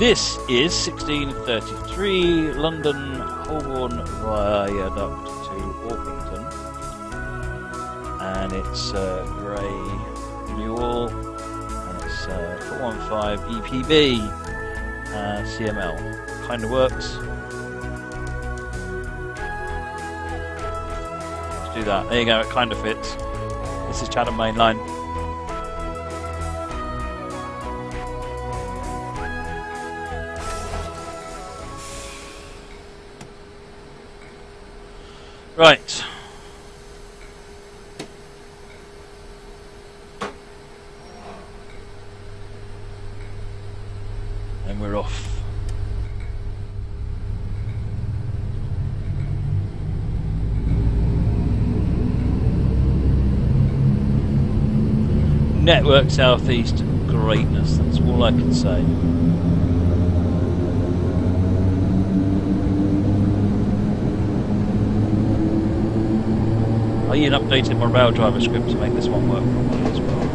This is 1633 London Holborn Viaduct to Orpington, and it's grey renewal, and it's 415 EPB CML. Kinda works. Let's do that. There you go, it kinda fits. This is Chatham Mainline. Right. And we're off. Network SouthEast greatness, that's all I can say. I even updated my rail driver script to make this one work properly as well.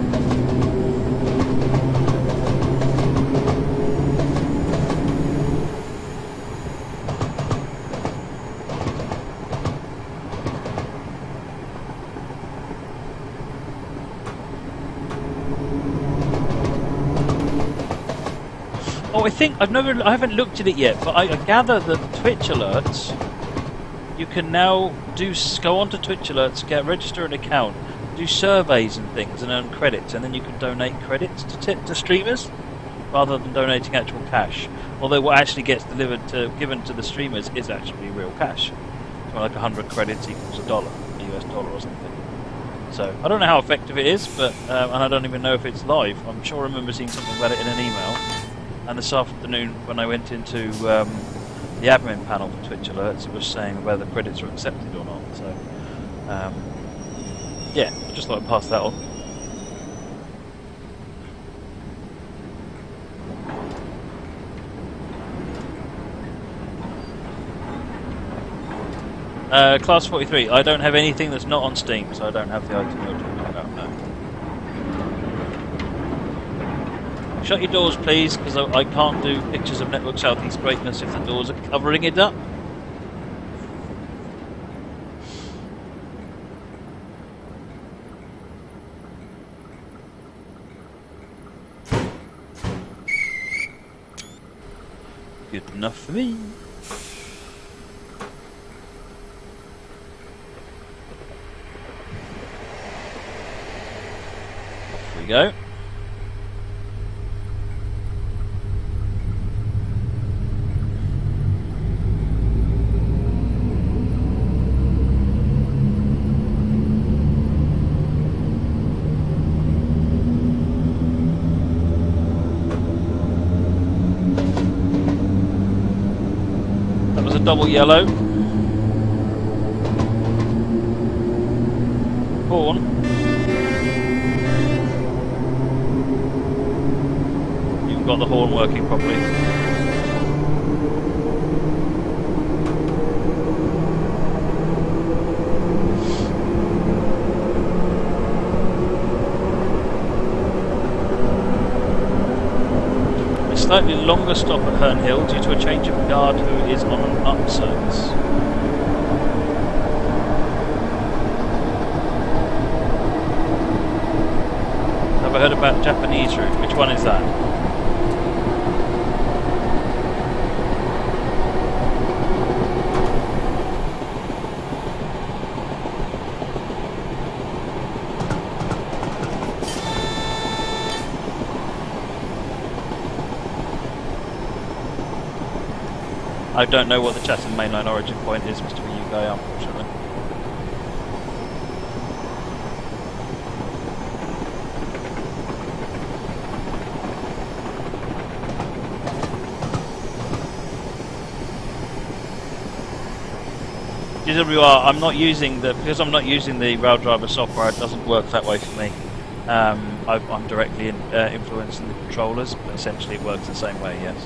Oh, I haven't looked at it yet, but I gather that the Twitch alerts. You can now go onto Twitch alerts, register an account, do surveys and things, and earn credits, and then you can donate credits to streamers rather than donating actual cash. Although what actually gets given to the streamers is actually real cash, so like 100 credits equals a US dollar or something. So I don't know how effective it is, but and I don't even know if it's live. I'm sure I remember seeing something about it in an email. And this afternoon when I went into the admin panel for Twitch alerts, it was saying whether credits were accepted or not, so yeah, I just thought I'd pass that on. Class 43, I don't have anything that's not on Steam, so I don't have the item you're talking about, no. Shut your doors please, because I can't do pictures of Network SouthEast greatness if the doors are covering it up. Good enough for me. Off we go. Double yellow. Horn. You've got the horn working properly. A slightly longer stop at Herne Hill due to a change of guard who is on an up service. Have I heard about the Japanese route? Which one is that? I don't know what the Chatham mainline origin point is, Mr. Ryugai, unfortunately. DWR, because I'm not using the rail driver software, it doesn't work that way for me. I'm directly influencing the controllers, but essentially it works the same way, yes.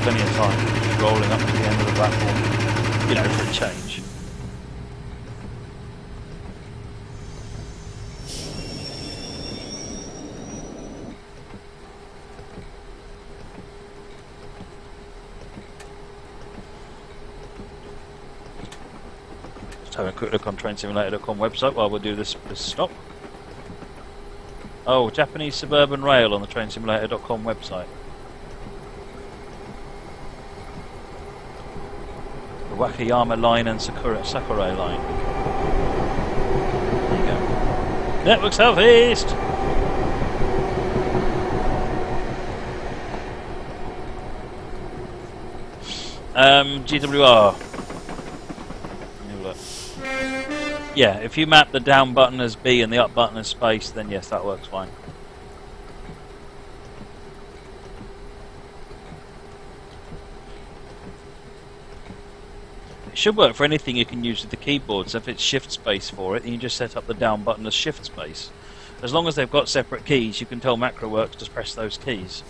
Plenty of time, just rolling up to the end of the platform, you know, for a change. Just having a quick look on TrainSimulator.com website while we'll do this stop. Oh, Japanese suburban rail on the TrainSimulator.com website. Wakayama Line and Sakurai Line. There you go. Network SouthEast! GWR. Yeah, if you map the down button as B and the up button as space, then yes, that works fine. Should work for anything you can use with the keyboard, so if it's shift space for it, then you just set up the down button as shift space. As long as they've got separate keys, you can tell MacroWorks to press those keys.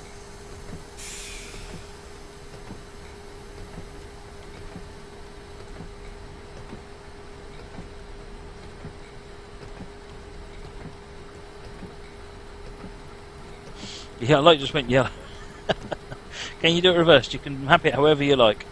Yeah, light just went yellow. Can you do it reversed? You can map it however you like.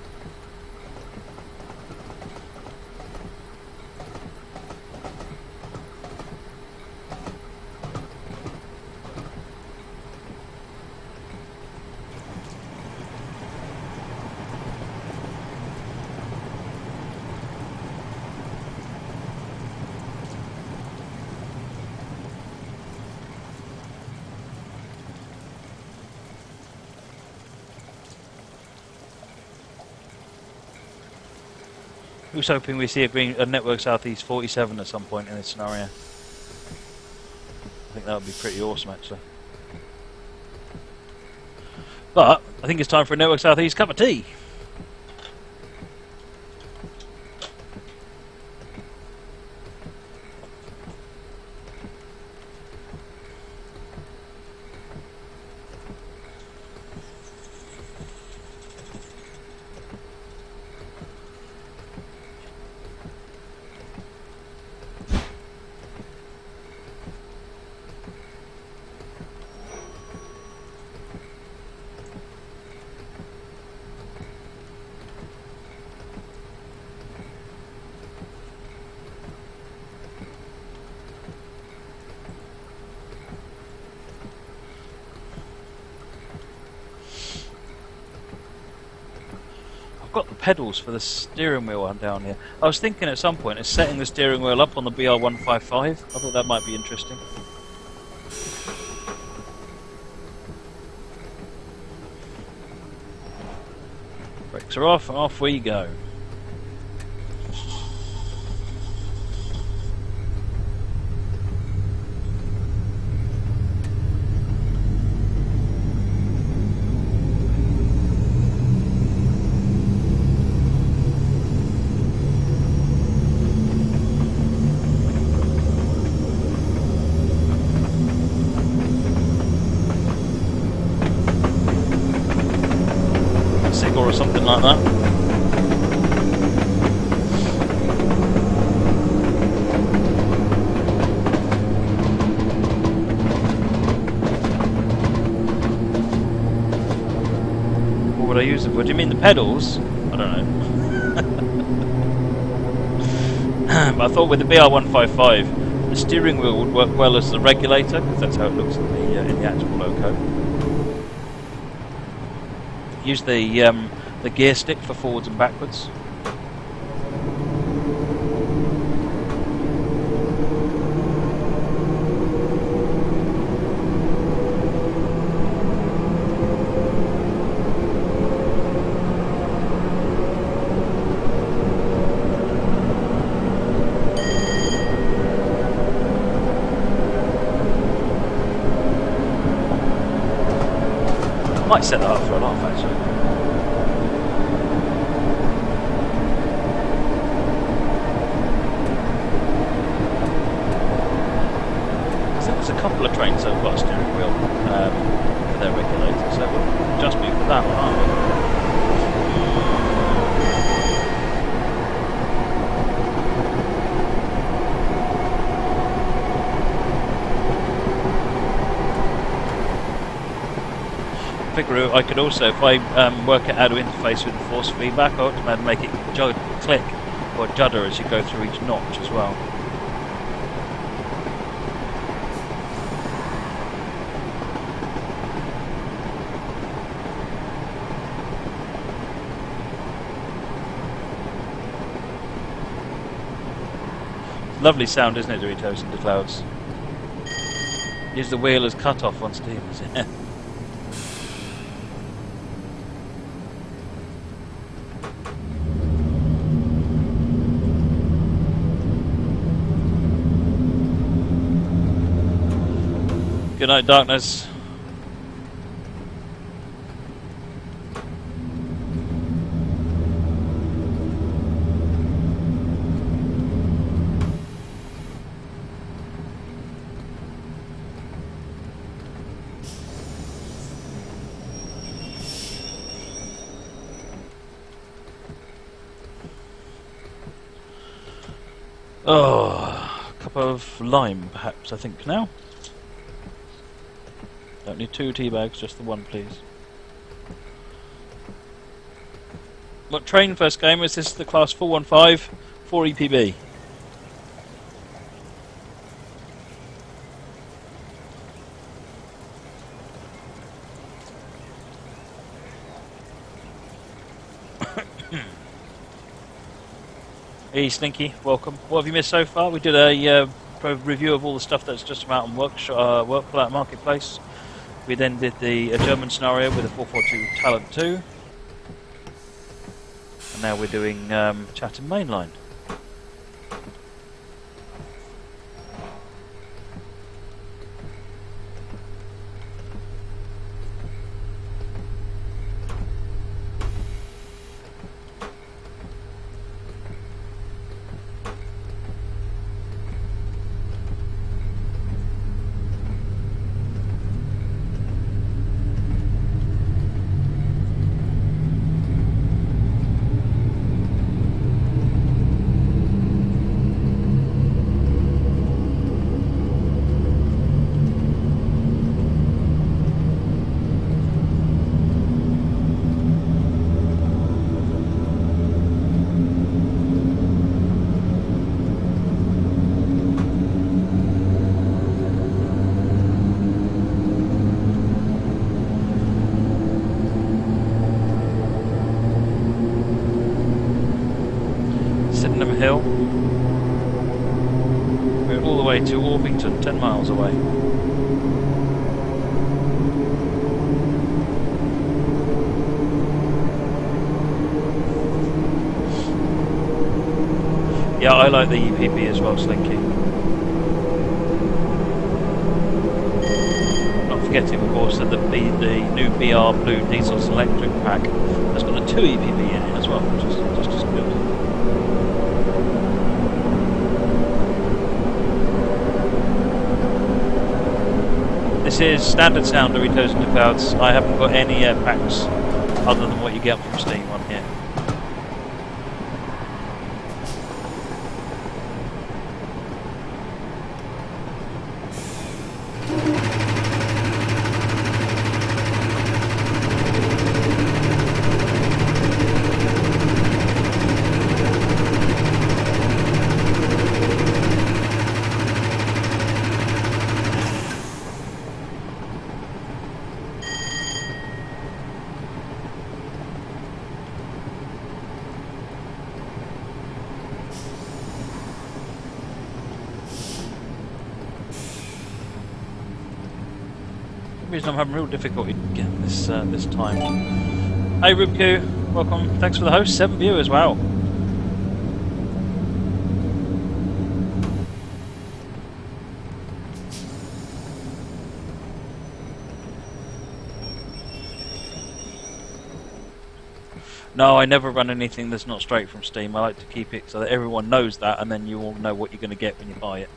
I was hoping we see a Network SouthEast 47 at some point in this scenario. I think that would be pretty awesome, actually. But I think it's time for a Network SouthEast cup of tea. Pedals for the steering wheel on down here. I was thinking at some point of setting the steering wheel up on the BR155. I thought that might be interesting. Brakes are off and off we go. What do you mean, the pedals? I don't know. But I thought with the BR155, the steering wheel would work well as the regulator, because that's how it looks in the actual loco. Use the gear stick for forwards and backwards. Might set that up for an off, actually. trains that have got a steering wheel for their regulator, so we'll just move for that one, aren't we? Figure I could also, if I work out how to interface with the force feedback, I ought to be able to make it click or judder as you go through each notch as well. Lovely sound, isn't it, Doritos in the clouds? Use the wheel as cut-off on steamers. Good night, darkness. Oh, a cup of lime, perhaps, I think now. Don't need two tea bags, just the one, please. What train first game is this? The Class 415, 4 EPB. Hey Slinky, welcome. What have you missed so far? We did a review of all the stuff that's just come out on Workflat Marketplace. We then did the German scenario with a 442 Talent 2. And now we're doing Chatham Mainline. To Orpington, 10 miles away. Yeah, I like the EPB as well, Slinky. Not forgetting, of course, that the new BR Blue Diesel Electric Pack has got a 2 EPB in it as well, which is just as good. This is standard sound, Doritos in the clouds. I haven't got any air packs other than what you get from Steam on here. I'm having real difficulty getting this this time. Hey Rubku, welcome. Thanks for the host. 7 viewers, wow. No, I never run anything that's not straight from Steam. I like to keep it so that everyone knows that, and then you all know what you're going to get when you buy it.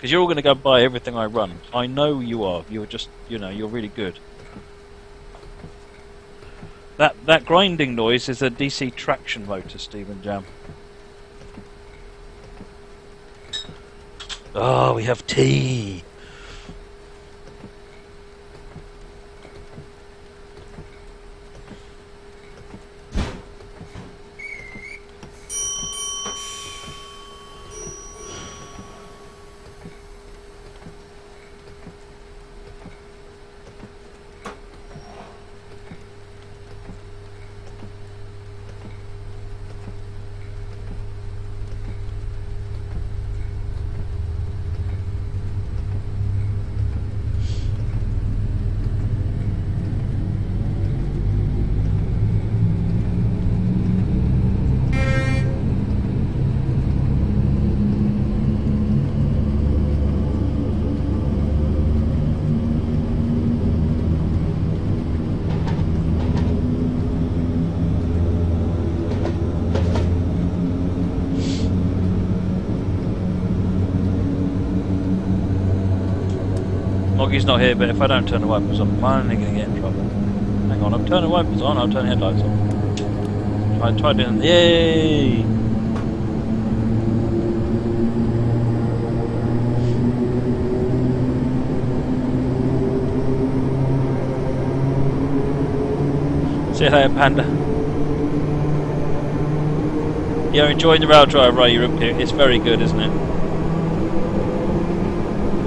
Because you're all going to go buy everything I run. I know you are. You're just, you know, you're really good. That grinding noise is a DC traction motor, Stephen Jam. Oh, we have tea. He's not here, but if I don't turn the wipers on, I'm only going to get in trouble. Hang on, I'm turning wipers on, I'll turn the headlights on. I tried doing... Yay! See you later, Panda. Yeah, enjoying the rail drive, right? You're up here. It's very good, isn't it?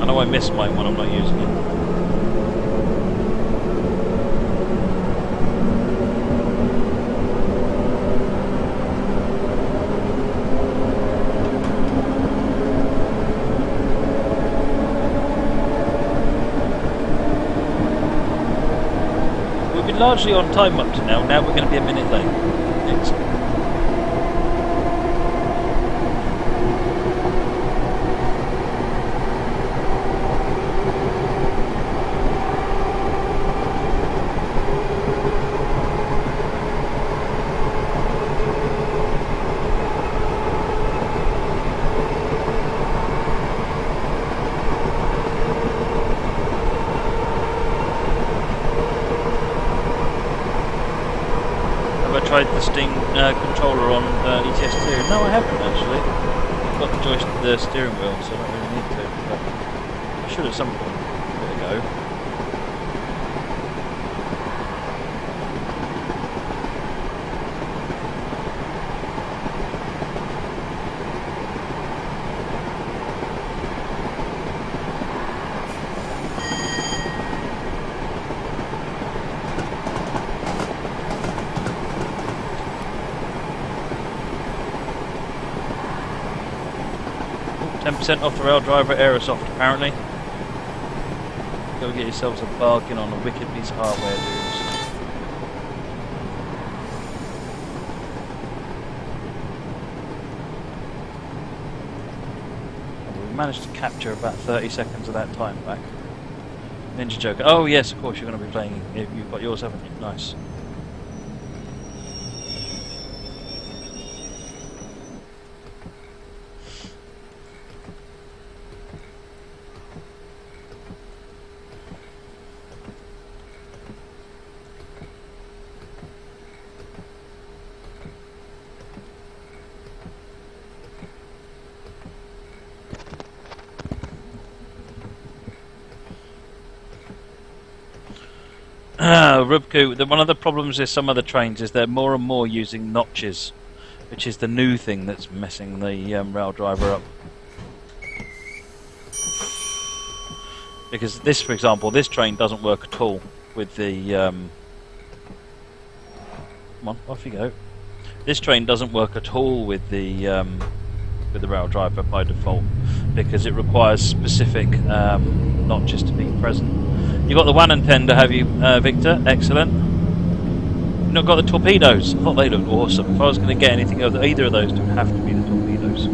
I know I miss mine when I'm not using it. We've been largely on time up to now. Now we're going to be a minute late. Excellent. Controller on ETS2. No, I haven't actually. I've got the joystick, the steering wheel, so I don't really need to. But I should at some point. There we go. Sent off the rail driver AeroSoft apparently. Go get yourselves a bargain on a wicked piece of hardware, dudes. We managed to capture about 30 seconds of that time back. Ninja Joker. Oh yes, of course you're going to be playing. You've got yours, haven't you? Nice. Rubku, one of the problems with some other trains is they're more and more using notches, which is the new thing that's messing the rail driver up. Because this, for example, this train doesn't work at all with the... come on, off you go. This train doesn't work at all with the rail driver by default, because it requires specific notches to be present. You got the Wannon tender, have you, Victor? Excellent. You've not got the torpedoes. I thought they looked awesome. If I was going to get anything of either of those, it would have to be the torpedoes.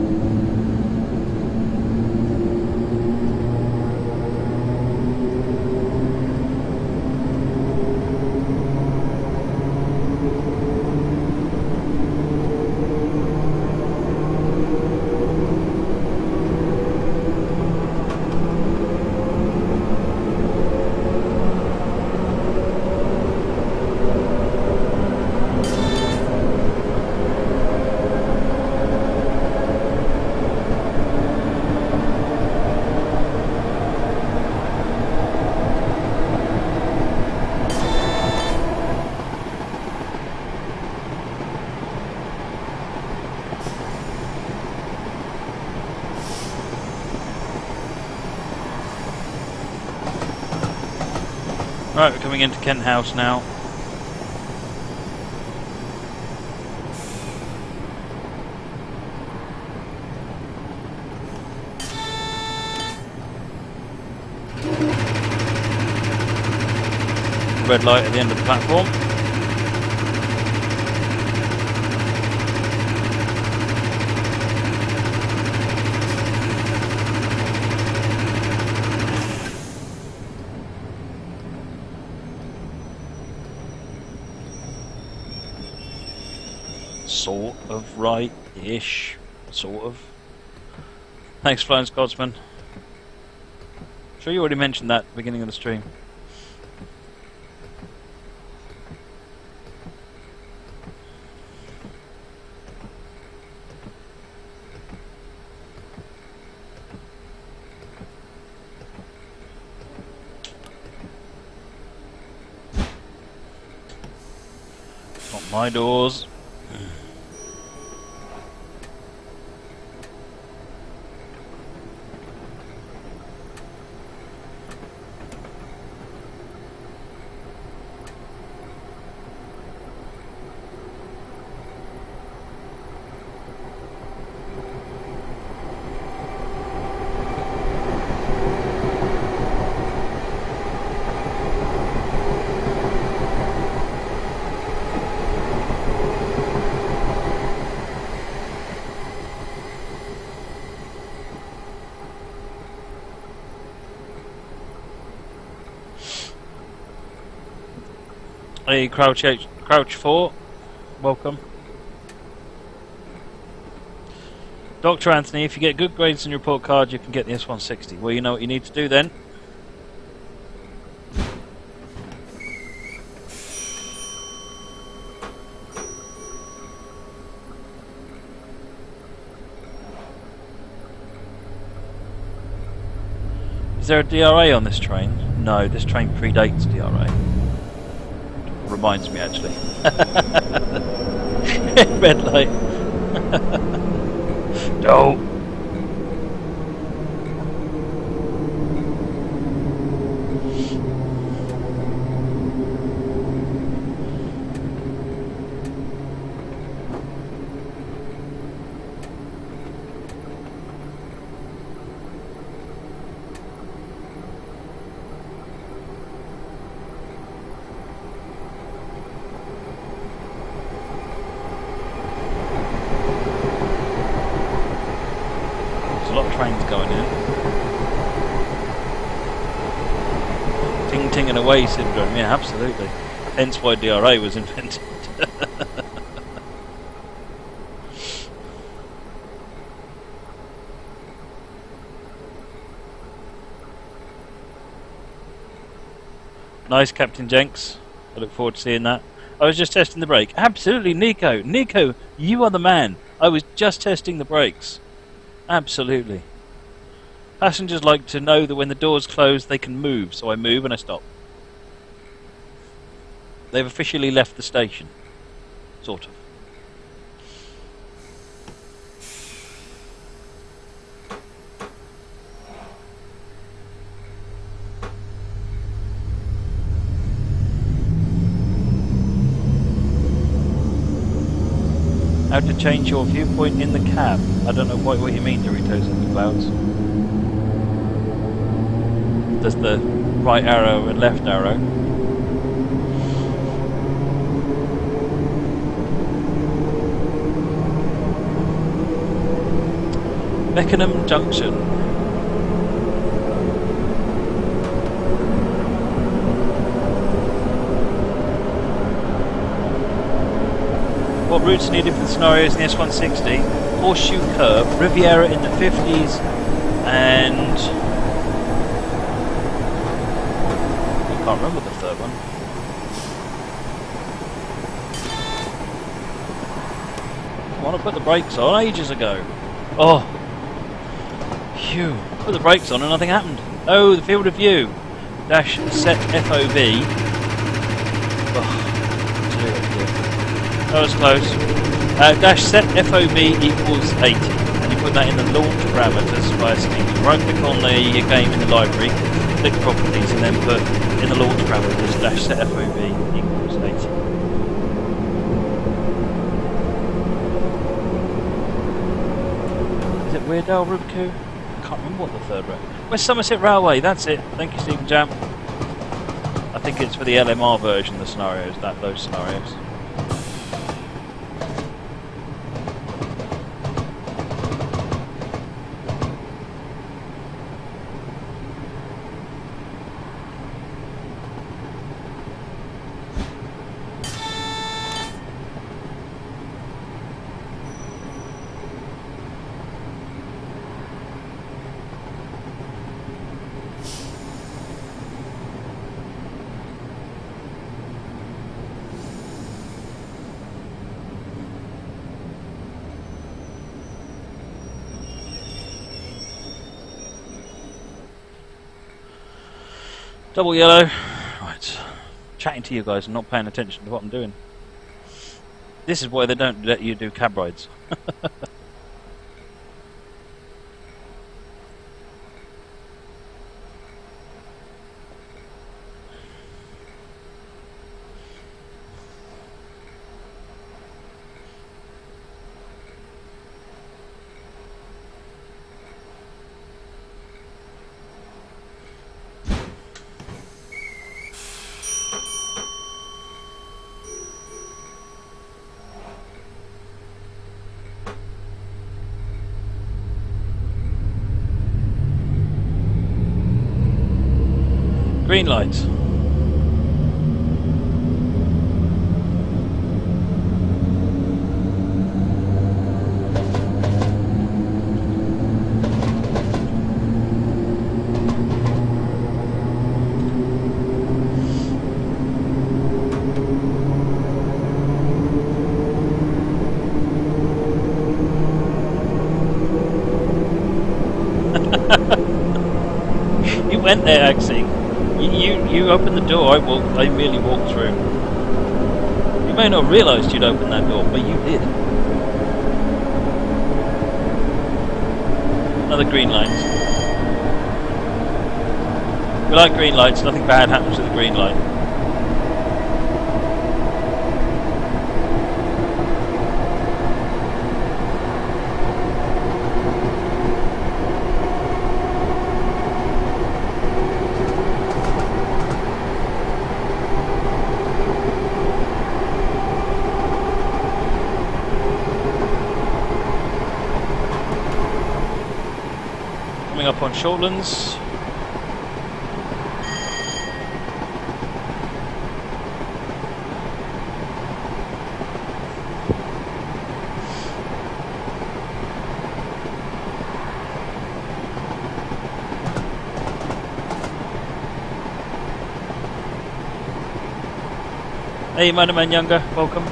Right, we're coming into Kent House now. Red light at the end of the platform. Sort of right-ish. Sort of. Thanks, Flying Scotsman. I'm sure you already mentioned that at the beginning of the stream. My doors. A Crouch 4, welcome. Dr. Anthony, if you get good grades in your report card, you can get the S160. Well, you know what you need to do then. Is there a DRA on this train? No, this train predates DRA. Reminds me actually. Red light. No. Syndrome, yeah, absolutely. Hence why DRA was invented. Nice, Captain Jenks. I look forward to seeing that. I was just testing the brake. Absolutely, Nico. Nico, you are the man. I was just testing the brakes. Absolutely. Passengers like to know that when the doors close, they can move. So I move and I stop. They've officially left the station, sort of. How to change your viewpoint in the cab? I don't know quite what you mean, Doritos in the Clouds. Does the right arrow and left arrow? Beckenham Junction. What routes are needed for the scenarios in the S160? Horseshoe Curve, Riviera in the 50s, and I can't remember the third one. I want to put the brakes on ages ago. Oh. Phew, put the brakes on and nothing happened. Oh, the field of view. Dash set FOV. Oh, that was close. Dash set FOV equals 80. And you put that in the launch parameters via Steam. Right click on the game in the library click properties and then put in the launch parameters dash set FOV equals 80. Is it Weardale Rubco? I can't remember what the third row. West Somerset Railway, that's it. Thank you, Stephen Jam. I think it's for the LMR version, the scenarios, those scenarios. Double yellow. Right. Chatting to you guys and not paying attention to what I'm doing. This is why they don't let you do cab rides. Green light. You went there, actually. You opened the door, I merely walked through. You may not have realised you'd opened that door, but you did. Another green light. We like green lights, nothing bad happens with the green light. Up on Shortlands. Hey, Manaman Younger, welcome.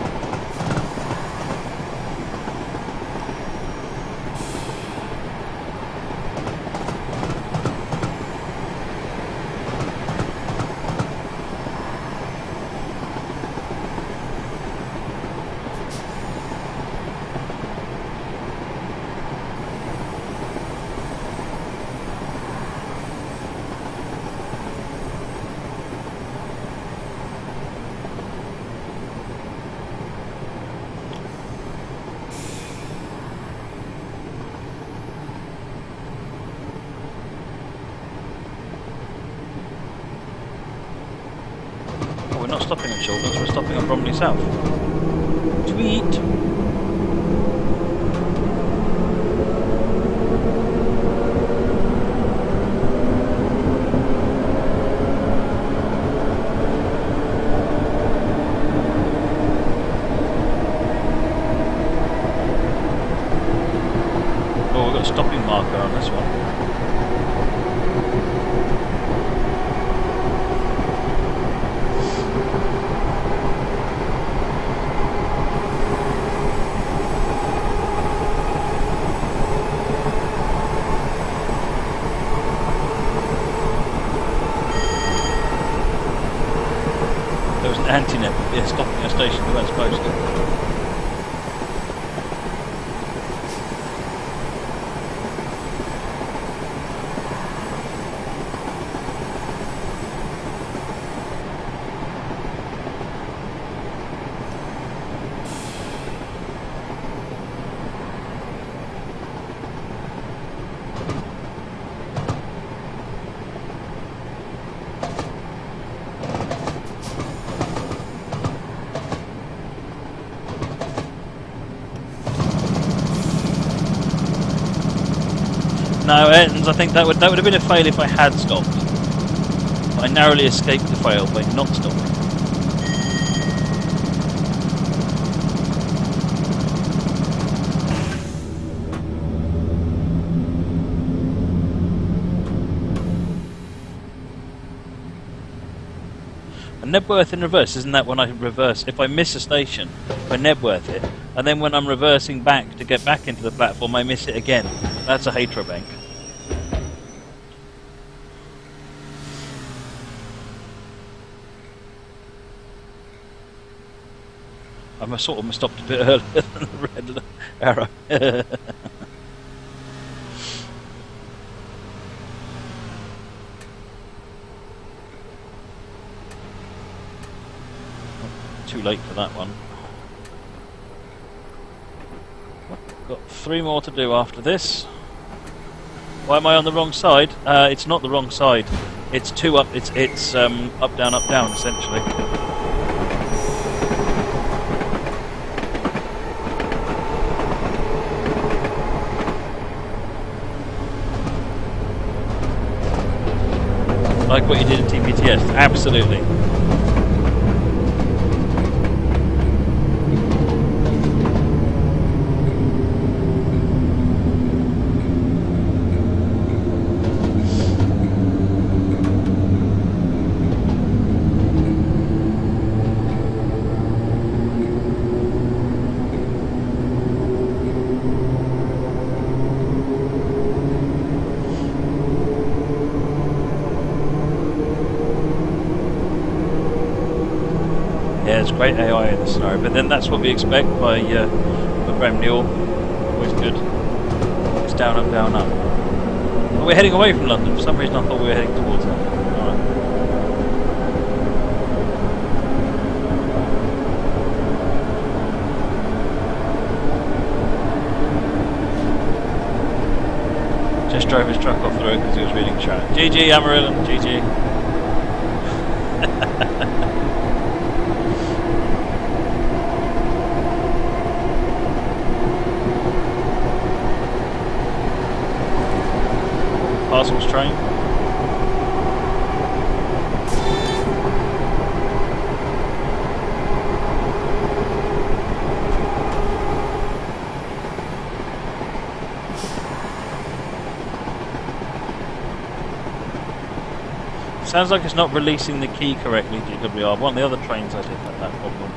South. Tweet. Oh, we've got a stopping marker on this one. Anti-net, yeah, stopping at a station we weren't supposed to. No, Ayrton's, I think that would have been a fail if I had stopped. But I narrowly escaped the fail by not stopping. Nebworth in reverse, isn't that when I reverse? If I miss a station, I Nebworth it, and then when I'm reversing back to get back into the platform, I miss it again. That's a Hatro bank. I sort of stopped a bit earlier than the red arrow. Too late for that one. Got three more to do after this. Why am I on the wrong side? It's not the wrong side. It's two up. It's up down essentially. Like what you did at TPTS, absolutely. Great AI in the scenario, but then that's what we expect by Graham Newell. Always good. It's down, up, down, up. Well, we're heading away from London. For some reason I thought we were heading towards London. Alright. Just drove his truck off the road because he was reading a chart. GG Amarillo, GG. Parcels train. Sounds like it's not releasing the key correctly, GWR. One of the other trains I did had that problem,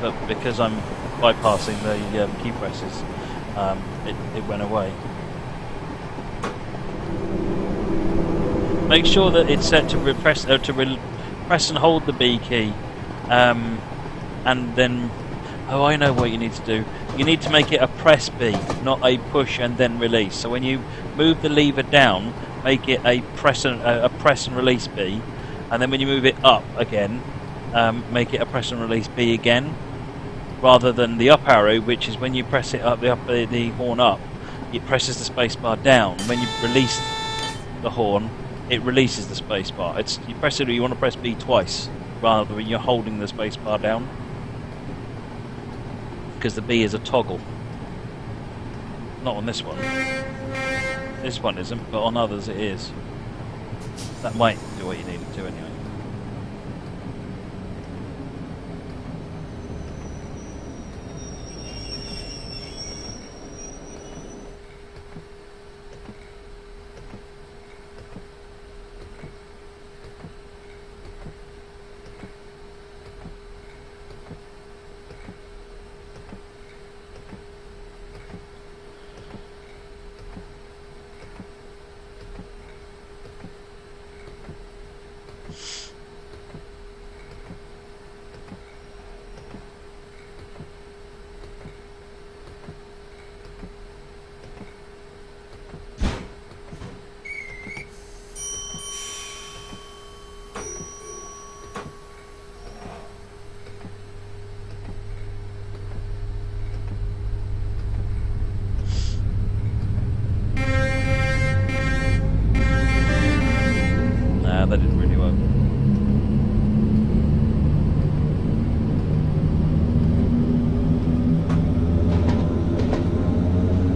but because I'm bypassing the key presses, it went away. Make sure that it's set to press and hold the B key, and then. Oh, I know what you need to do. You need to make it a press B, not a push and then release. So when you move the lever down, make it a press and release B, and then when you move it up again, make it a press and release B again, rather than the up arrow, which is when you press it up the horn up, it presses the space bar down. When you release the horn, it releases the spacebar. It's you press it, or you want to press B twice rather than you're holding the spacebar down, because the B is a toggle. Not on this one. This one isn't, but on others it is. That might do what you need it to anyway.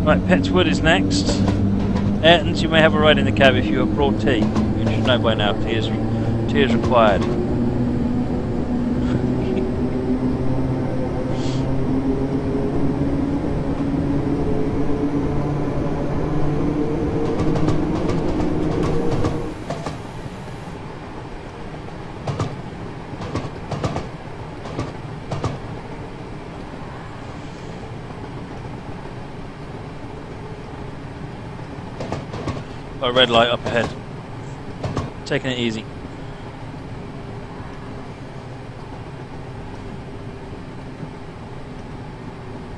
Right, Petswood is next. And you may have a ride in the cab if you have brought tea. You should know by now, tea is required. A red light up ahead. Taking it easy.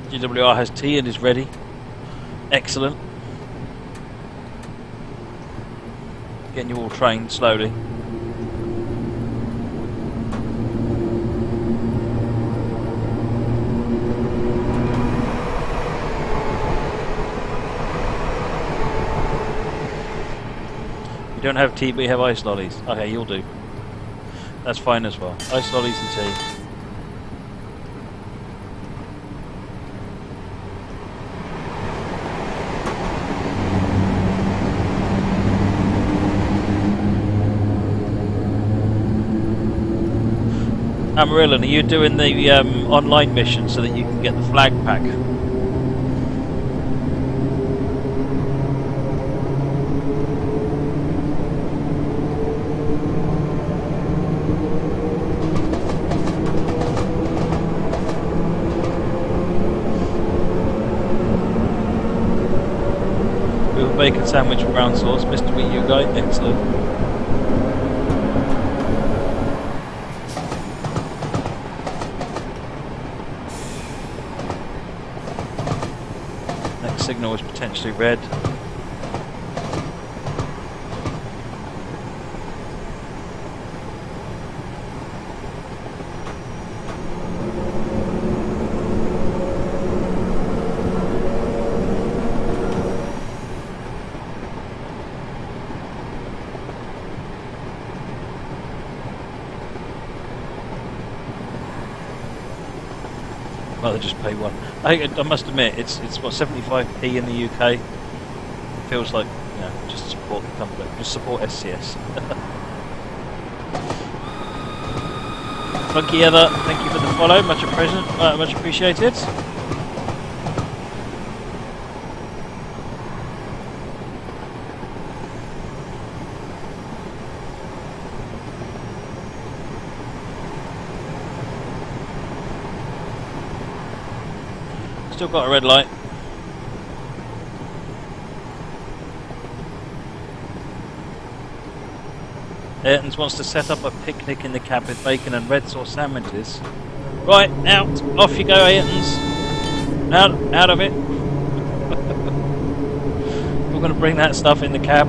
GWR has tea and is ready. Excellent. Getting you all trained slowly. You don't have tea, but you have ice lollies. Okay, you'll do. That's fine as well. Ice lollies and tea. Amarillan, are you doing the online mission so that you can get the flag pack? Bacon sandwich with brown sauce, Mr. Wii U guy, excellent. Next signal is potentially red. Just pay one. I must admit, it's what 75p in the UK. It feels like, you know, just support the company, just support SCS. Funky Heather, thank you for the follow, much appreciated. Still got a red light. Ayrton's wants to set up a picnic in the cab with bacon and red sauce sandwiches. Right, out, off you go, Ayrton's. Out of it. We're going to bring that stuff in the cab.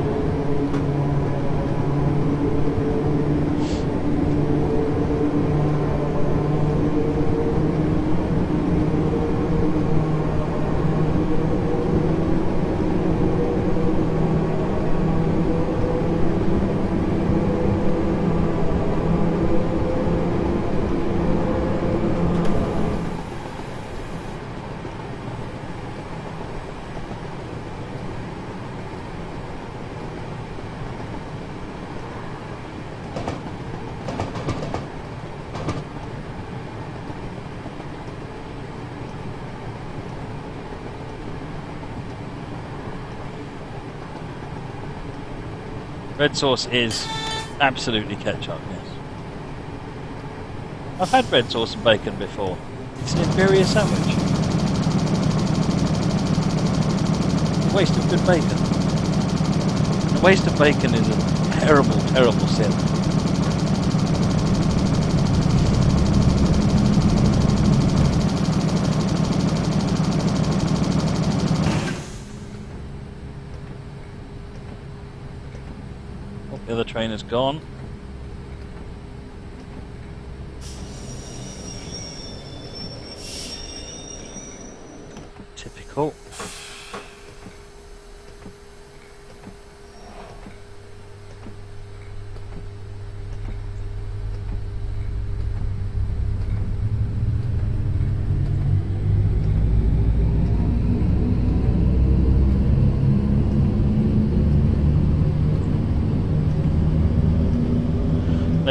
Red sauce is absolutely ketchup, yes. I've had red sauce and bacon before. It's an inferior sandwich. A waste of good bacon. A waste of bacon is a terrible, terrible sin. The train is gone. Typical.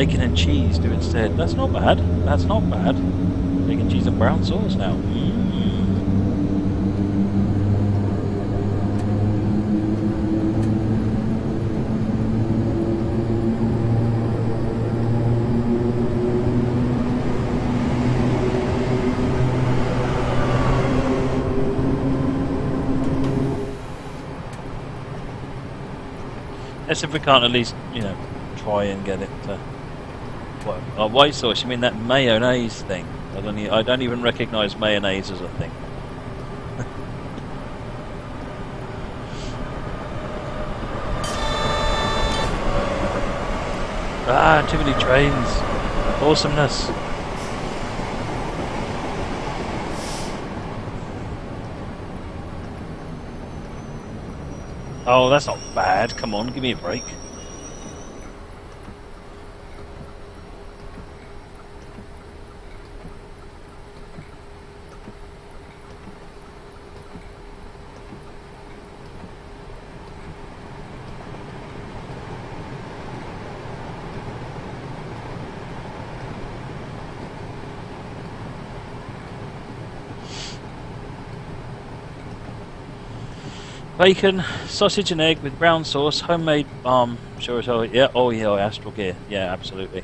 bacon and cheese do instead. That's not bad. That's not bad. Bacon, cheese and brown sauce now. If we can't at least, you know, try and get it to what, oh, white sauce, you mean that mayonnaise thing? I don't even recognise mayonnaise as a thing. Ah, too many trains. Awesomeness. Oh, that's not bad. Come on, give me a break. Bacon, sausage and egg with brown sauce, homemade balm, sure as hell, yeah, oh yeah, Astral Gear, yeah, absolutely.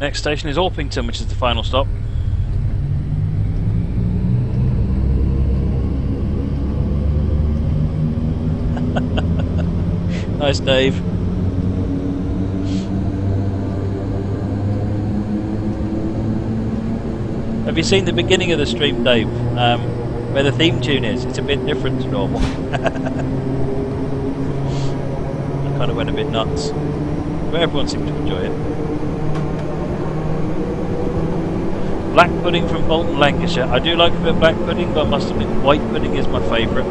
Next station is Orpington, which is the final stop. Nice, Dave. Have you seen the beginning of the stream, Dave? Where the theme tune is? It's a bit different to normal. I kind of went a bit nuts. But everyone seemed to enjoy it. Black pudding from Bolton, Lancashire. I do like a bit of black pudding, but I must admit white pudding is my favourite.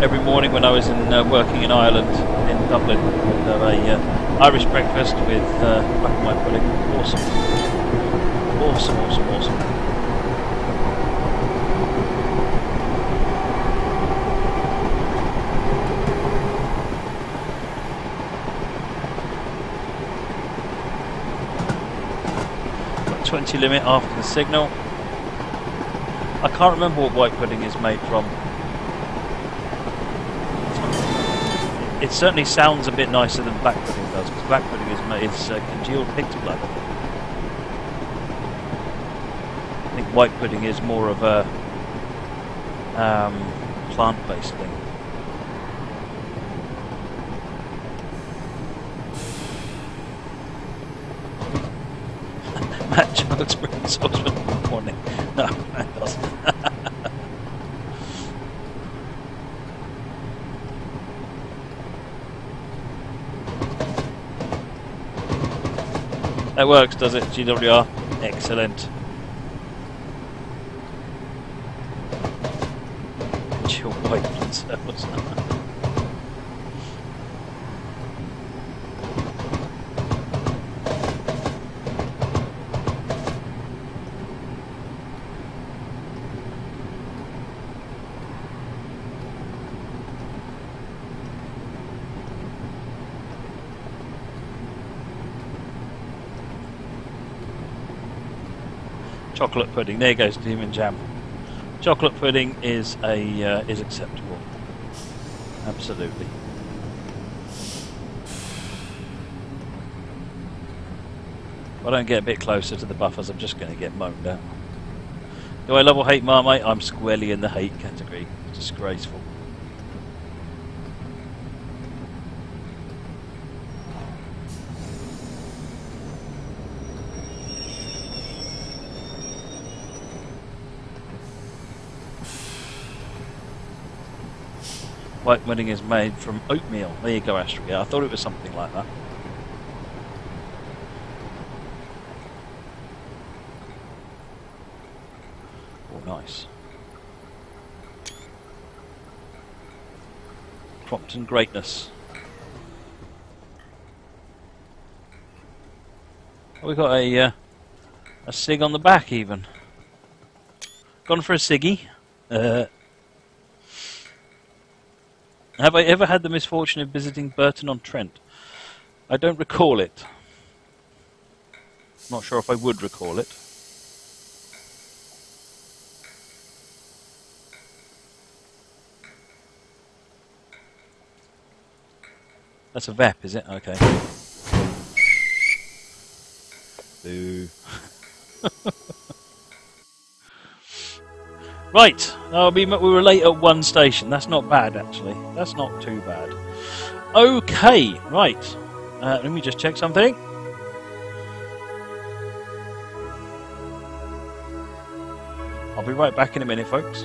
Every morning when I was in, working in Ireland, in Dublin, I'd have an Irish breakfast with black and white pudding. Awesome. Awesome, awesome, awesome. Got 20 limit after the signal. I can't remember what white pudding is made from. It certainly sounds a bit nicer than black pudding does, because black pudding is congealed pig's blood. I think white pudding is more of a plant-based thing. Matt Child's bringing sauce for the morning. No, Matt doesn't. That works, does it? GWR. Excellent. And your white blood cells. Chocolate pudding. There goes Demon Jam. Chocolate pudding is a is acceptable. Absolutely. If I don't get a bit closer to the buffers, I'm just going to get moaned at. Do I love or hate Marmite? I'm squarely in the hate category. Disgraceful. White pudding is made from oatmeal. There you go, Astrid. Yeah, I thought it was something like that. nice. Crompton greatness. We've got a SIG on the back even. Gone for a Siggy. Have I ever had the misfortune of visiting Burton-on-Trent? I don't recall it. Not sure if I would recall it. That's a VEP, is it? Okay. Boo. Right, we were late at one station. That's not bad, actually. That's not too bad. Okay, right. Let me just check something. I'll be right back in a minute, folks.